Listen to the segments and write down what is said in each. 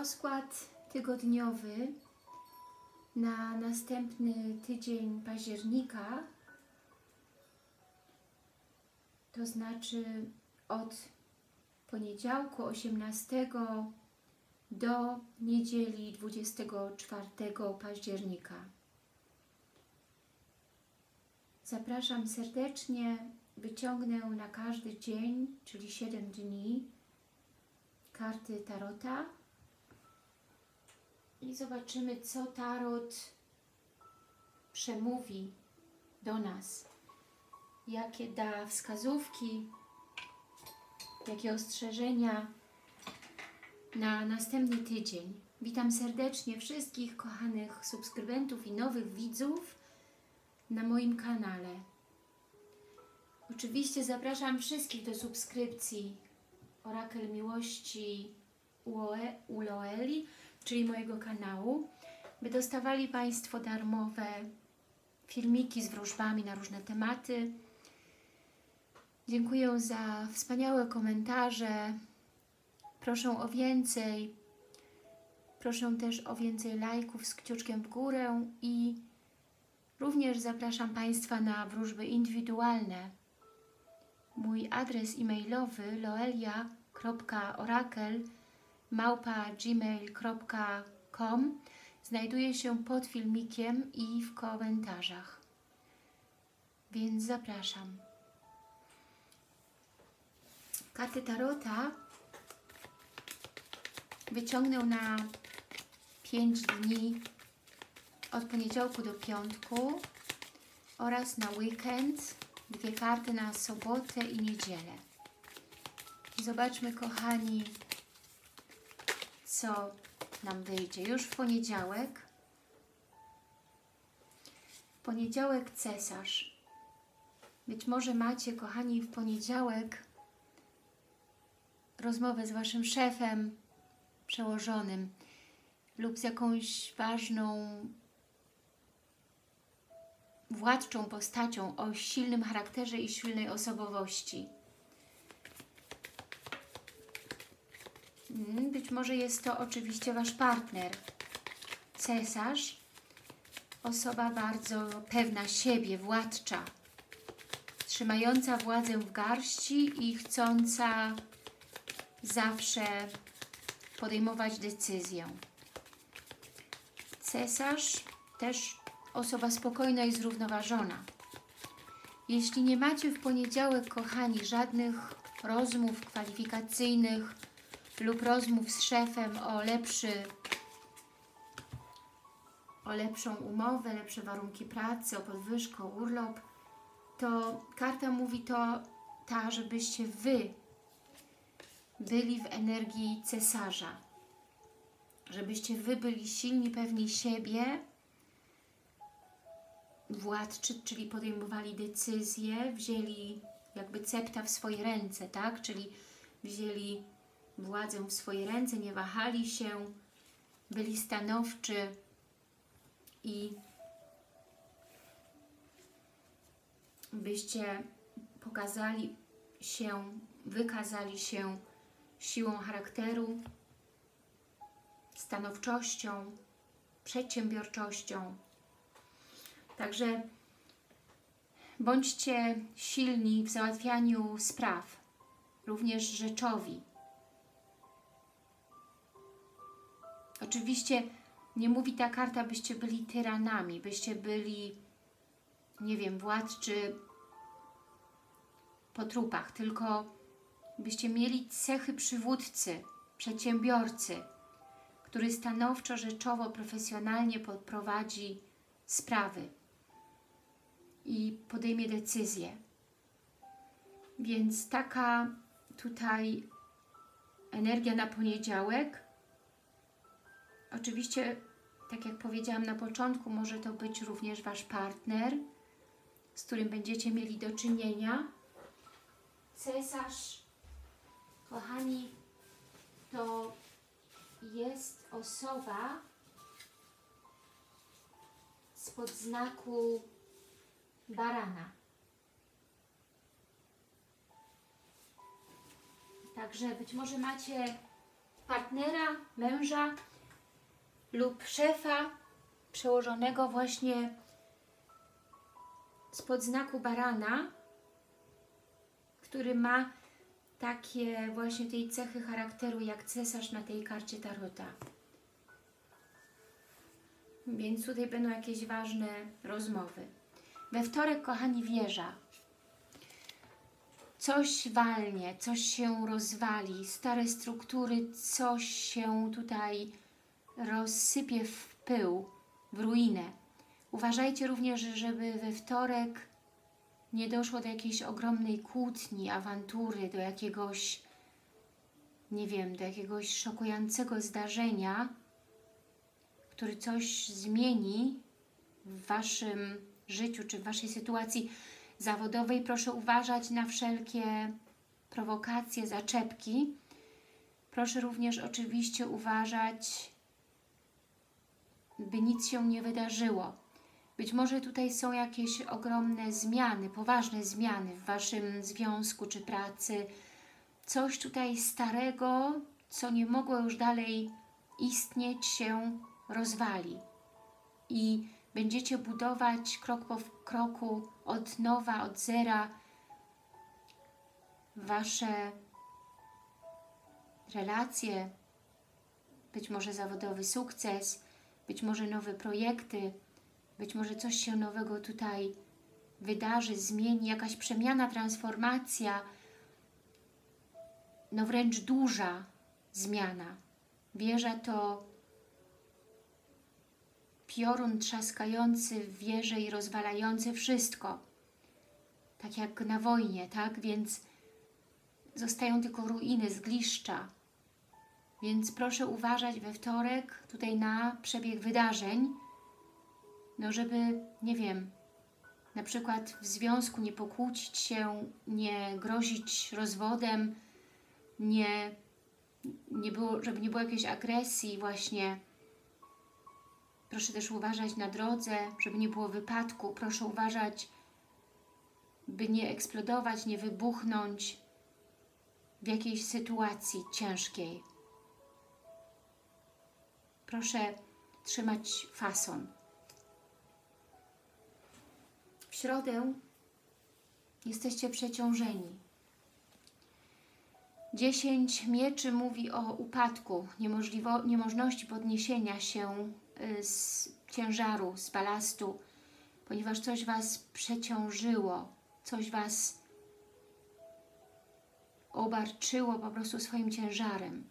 Rozkład tygodniowy na następny tydzień października, to znaczy od poniedziałku 18 do niedzieli 24 października. Zapraszam serdecznie, wyciągnę na każdy dzień, czyli 7 dni, karty tarota i zobaczymy, co tarot przemówi do nas, jakie da wskazówki, jakie ostrzeżenia na następny tydzień. Witam serdecznie wszystkich kochanych subskrybentów i nowych widzów na moim kanale. Oczywiście zapraszam wszystkich do subskrypcji Orakel Miłości Uloeli, czyli mojego kanału, by dostawali Państwo darmowe filmiki z wróżbami na różne tematy. Dziękuję za wspaniałe komentarze. Proszę o więcej. Proszę też o więcej lajków z kciuczkiem w górę i również zapraszam Państwa na wróżby indywidualne. Mój adres e-mailowy loelia.orakel@gmail.com znajduje się pod filmikiem i w komentarzach. Więc zapraszam. Karty tarota wyciągnę na 5 dni od poniedziałku do piątku oraz na weekend, dwie karty na sobotę i niedzielę. Zobaczmy, kochani, co nam wyjdzie. Już w poniedziałek. Poniedziałek cesarz. Być może macie, kochani, w poniedziałek rozmowę z Waszym szefem, przełożonym lub z jakąś ważną władczą postacią o silnym charakterze i silnej osobowości. Być może jest to oczywiście Wasz partner. Cesarz, osoba bardzo pewna siebie, władcza, trzymająca władzę w garści i chcąca zawsze podejmować decyzję. Cesarz też osoba spokojna i zrównoważona. Jeśli nie macie w poniedziałek, kochani, żadnych rozmów kwalifikacyjnych lub rozmów z szefem o lepszą umowę, lepsze warunki pracy, o podwyżkę, urlop, to karta mówi ta, żebyście Wy byli w energii cesarza. Żebyście Wy byli silni, pewni siebie, władczy, czyli podejmowali decyzje, wzięli jakby cepta w swoje ręce, tak? Czyli wzięli władzę w swoje ręce, nie wahali się, byli stanowczy i byście pokazali się, wykazali się siłą charakteru, stanowczością, przedsiębiorczością. Także bądźcie silni w załatwianiu spraw, również rzeczowi. Oczywiście nie mówi ta karta, byście byli tyranami, byście byli, nie wiem, władczy po trupach, tylko byście mieli cechy przywódcy, przedsiębiorcy, który stanowczo, rzeczowo, profesjonalnie podprowadzi sprawy i podejmie decyzję. Więc taka tutaj energia na poniedziałek. Oczywiście, tak jak powiedziałam na początku, może to być również Wasz partner, z którym będziecie mieli do czynienia. Cesarz, kochani, to jest osoba spod znaku barana. Także być może macie partnera, męża lub szefa przełożonego właśnie spod znaku barana, który ma takie właśnie tej cechy charakteru jak cesarz na tej karcie tarota. Więc tutaj będą jakieś ważne rozmowy. We wtorek, kochani, wieża. Coś walnie, coś się rozwali, stare struktury, coś się tutaj rozsypie w pył, w ruinę. Uważajcie również, żeby we wtorek nie doszło do jakiejś ogromnej kłótni, awantury, do jakiegoś, nie wiem, do jakiegoś szokującego zdarzenia, który coś zmieni w waszym życiu czy w waszej sytuacji zawodowej. Proszę uważać na wszelkie prowokacje, zaczepki. Proszę również oczywiście uważać, by nic się nie wydarzyło. Być może tutaj są jakieś ogromne zmiany, poważne zmiany w waszym związku czy pracy. Coś tutaj starego, co nie mogło już dalej istnieć, się rozwali. I będziecie budować krok po kroku od nowa, od zera wasze relacje, być może zawodowy sukces, być może nowe projekty, być może coś się nowego tutaj wydarzy, zmieni, jakaś przemiana, transformacja, no wręcz duża zmiana. Wieża to piorun trzaskający w wieże i rozwalający wszystko. Tak jak na wojnie, tak? Więc zostają tylko ruiny, zgliszcza. Więc proszę uważać we wtorek tutaj na przebieg wydarzeń, no żeby, nie wiem, na przykład w związku nie pokłócić się, nie grozić rozwodem, żeby nie było jakiejś agresji właśnie. Proszę też uważać na drodze, żeby nie było wypadku. Proszę uważać, by nie eksplodować, nie wybuchnąć w jakiejś sytuacji ciężkiej. Proszę trzymać fason. W środę jesteście przeciążeni. 10 mieczy mówi o upadku, niemożności podniesienia się z ciężaru, z balastu, ponieważ coś was przeciążyło, coś was obarczyło po prostu swoim ciężarem.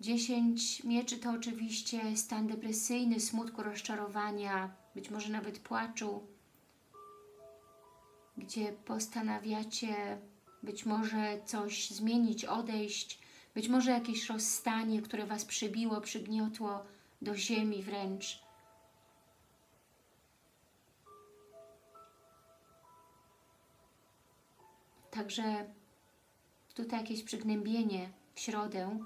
10 mieczy to oczywiście stan depresyjny, smutku, rozczarowania, być może nawet płaczu, gdzie postanawiacie być może coś zmienić, odejść, być może jakieś rozstanie, które was przybiło, przygniotło do ziemi wręcz. Także tutaj jakieś przygnębienie w środę.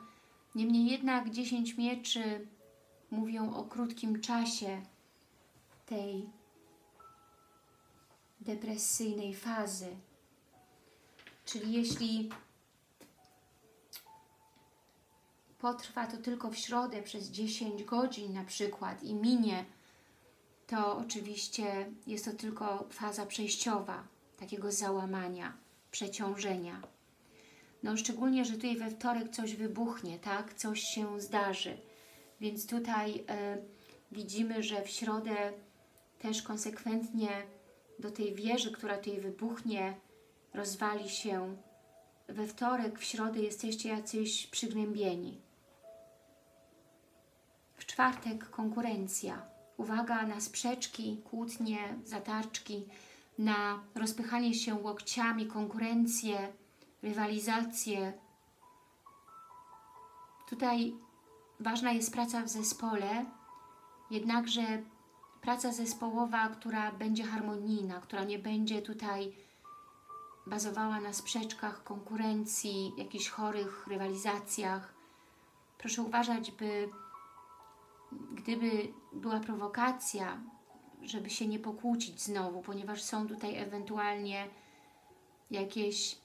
Niemniej jednak 10 mieczy mówią o krótkim czasie tej depresyjnej fazy. Czyli jeśli potrwa to tylko w środę przez 10 godzin na przykład i minie, to oczywiście jest to tylko faza przejściowa, takiego załamania, przeciążenia. No szczególnie, że tutaj we wtorek coś wybuchnie, tak? Coś się zdarzy. Więc tutaj widzimy, że w środę też konsekwentnie do tej wieży, która tutaj wybuchnie, rozwali się. We wtorek, w środę jesteście jacyś przygnębieni. W czwartek konkurencja. Uwaga na sprzeczki, kłótnie, zatarczki, na rozpychanie się łokciami, konkurencję, rywalizację. Tutaj ważna jest praca w zespole, jednakże praca zespołowa, która będzie harmonijna, która nie będzie tutaj bazowała na sprzeczkach, konkurencji, jakichś chorych rywalizacjach. Proszę uważać, by gdyby była prowokacja, żeby się nie pokłócić znowu, ponieważ są tutaj ewentualnie jakieś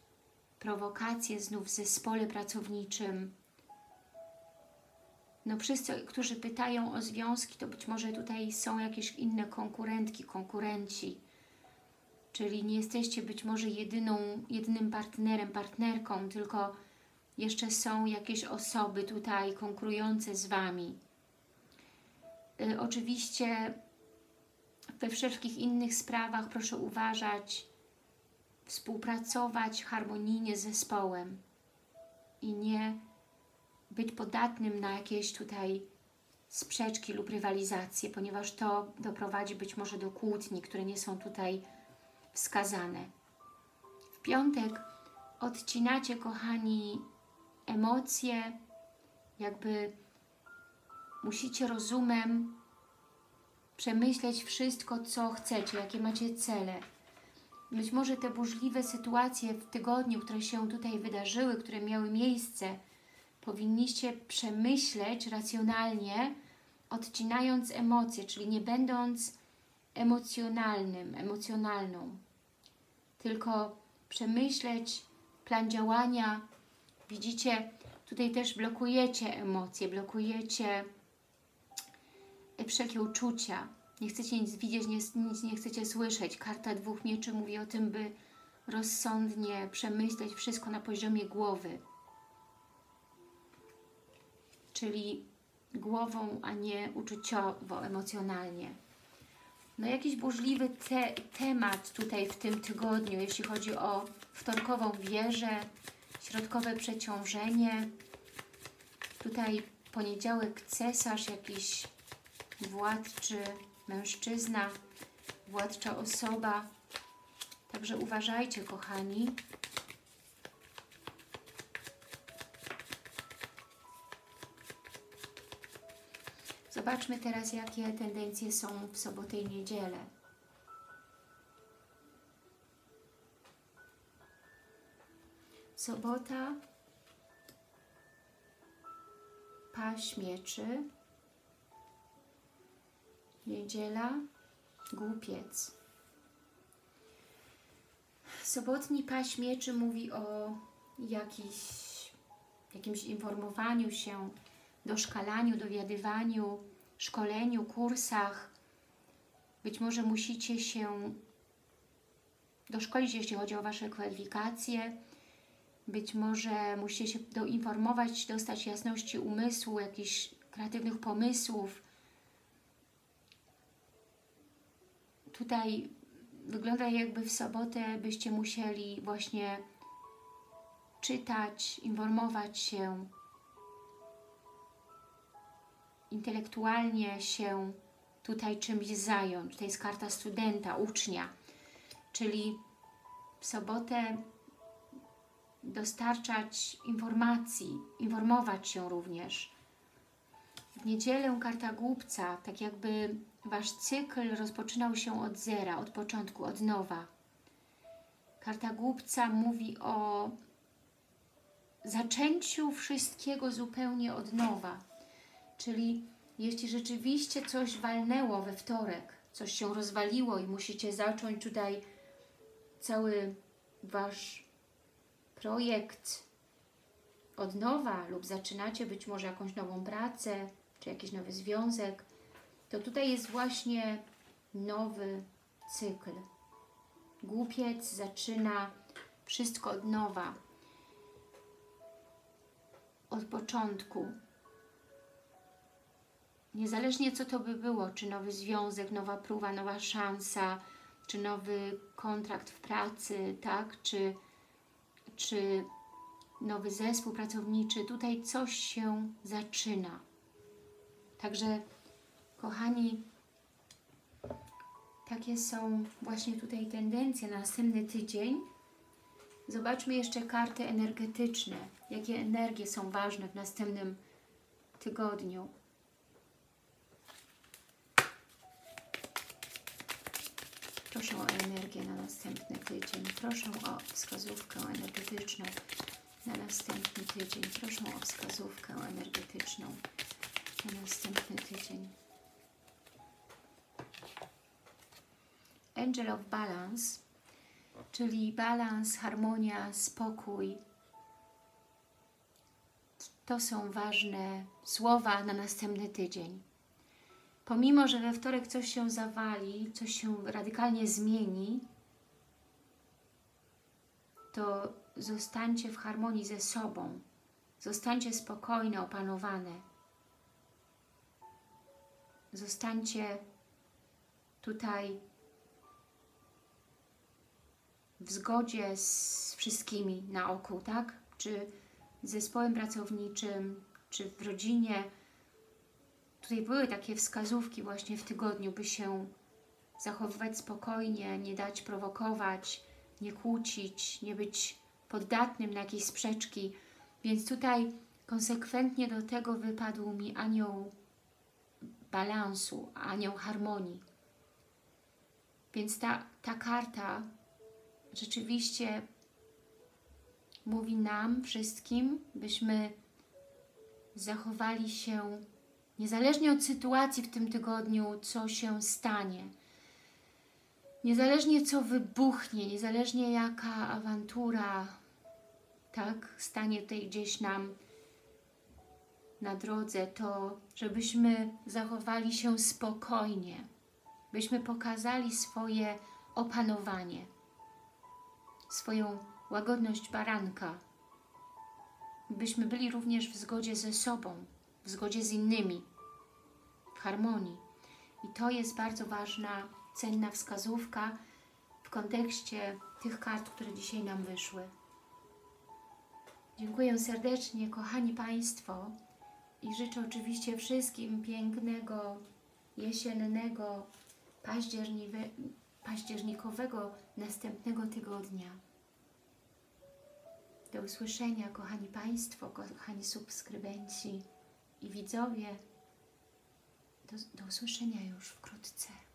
prowokacje znów w zespole pracowniczym, No wszyscy, którzy pytają o związki, to być może tutaj są jakieś inne konkurentki, konkurenci. Czyli nie jesteście być może jedynym partnerem, partnerką, tylko jeszcze są jakieś osoby tutaj konkurujące z Wami. Oczywiście we wszelkich innych sprawach proszę uważać, współpracować harmonijnie z zespołem i nie być podatnym na jakieś tutaj sprzeczki lub rywalizacje, ponieważ to doprowadzi być może do kłótni, które nie są tutaj wskazane. W piątek odcinacie, kochani, emocje, jakby musicie rozumem przemyśleć wszystko, co chcecie, jakie macie cele. Być może te burzliwe sytuacje w tygodniu, które się tutaj wydarzyły, które miały miejsce, powinniście przemyśleć racjonalnie, odcinając emocje, czyli nie będąc emocjonalnym, emocjonalną. Tylko przemyśleć plan działania. Widzicie, tutaj też blokujecie emocje, blokujecie wszelkie uczucia. Nie chcecie nic widzieć, nic nie chcecie słyszeć. Karta dwóch mieczy mówi o tym, by rozsądnie przemyśleć wszystko na poziomie głowy. Czyli głową, a nie uczuciowo, emocjonalnie. No jakiś burzliwy temat tutaj w tym tygodniu, jeśli chodzi o wtorkową wieżę, środkowe przeciążenie. Tutaj poniedziałek cesarz, jakiś władczy mężczyzna, władcza osoba. Także uważajcie, kochani. Zobaczmy teraz, jakie tendencje są w sobotę i niedzielę. Sobota, paź mieczy, niedziela, głupiec. Sobotni paź mieczy mówi o jakimś informowaniu się, doszkalaniu, dowiadywaniu, szkoleniu, kursach. Być może musicie się doszkolić, jeśli chodzi o Wasze kwalifikacje. Być może musicie się doinformować, dostać jasności umysłu, jakichś kreatywnych pomysłów. Tutaj wygląda, jakby w sobotę byście musieli właśnie czytać, informować się, intelektualnie się tutaj czymś zająć. To jest karta studenta, ucznia. Czyli w sobotę dostarczać informacji, informować się również. W niedzielę karta głupca, tak jakby Wasz cykl rozpoczynał się od zera, od początku, od nowa. Karta głupca mówi o zaczęciu wszystkiego zupełnie od nowa. Czyli jeśli rzeczywiście coś walnęło we wtorek, coś się rozwaliło i musicie zacząć tutaj cały Wasz projekt od nowa lub zaczynacie być może jakąś nową pracę czy jakiś nowy związek, to tutaj jest właśnie nowy cykl. Głupiec zaczyna wszystko od nowa, od początku. Niezależnie co to by było, czy nowy związek, nowa próba, nowa szansa, czy nowy kontrakt w pracy, tak? Czy nowy zespół pracowniczy, tutaj coś się zaczyna. Także, kochani, takie są właśnie tutaj tendencje na następny tydzień. Zobaczmy jeszcze karty energetyczne. Jakie energie są ważne w następnym tygodniu. Proszę o energię na następny tydzień. Proszę o wskazówkę energetyczną na następny tydzień. Proszę o wskazówkę energetyczną na następny tydzień. Angel of Balance, czyli balans, harmonia, spokój. To są ważne słowa na następny tydzień. Pomimo, że we wtorek coś się zawali, coś się radykalnie zmieni, to zostańcie w harmonii ze sobą. Zostańcie spokojne, opanowane. Zostańcie tutaj w zgodzie z wszystkimi na oku, tak? Czy z zespołem pracowniczym, czy w rodzinie. Tutaj były takie wskazówki właśnie w tygodniu, by się zachowywać spokojnie, nie dać prowokować, nie kłócić, nie być poddatnym na jakieś sprzeczki. Więc tutaj konsekwentnie do tego wypadł mi anioł balansu, anioł harmonii. Więc ta karta rzeczywiście mówi nam wszystkim, byśmy zachowali się niezależnie od sytuacji w tym tygodniu, co się stanie, niezależnie co wybuchnie, niezależnie jaka awantura, tak, stanie tutaj gdzieś nam na drodze, to żebyśmy zachowali się spokojnie, byśmy pokazali swoje opanowanie, swoją łagodność baranka, byśmy byli również w zgodzie ze sobą, w zgodzie z innymi, w harmonii. I to jest bardzo ważna, cenna wskazówka w kontekście tych kart, które dzisiaj nam wyszły. Dziękuję serdecznie, kochani Państwo, i życzę oczywiście wszystkim pięknego, jesiennego, październikowego następnego tygodnia. Do usłyszenia, kochani Państwo, kochani subskrybenci i widzowie. Do usłyszenia już wkrótce.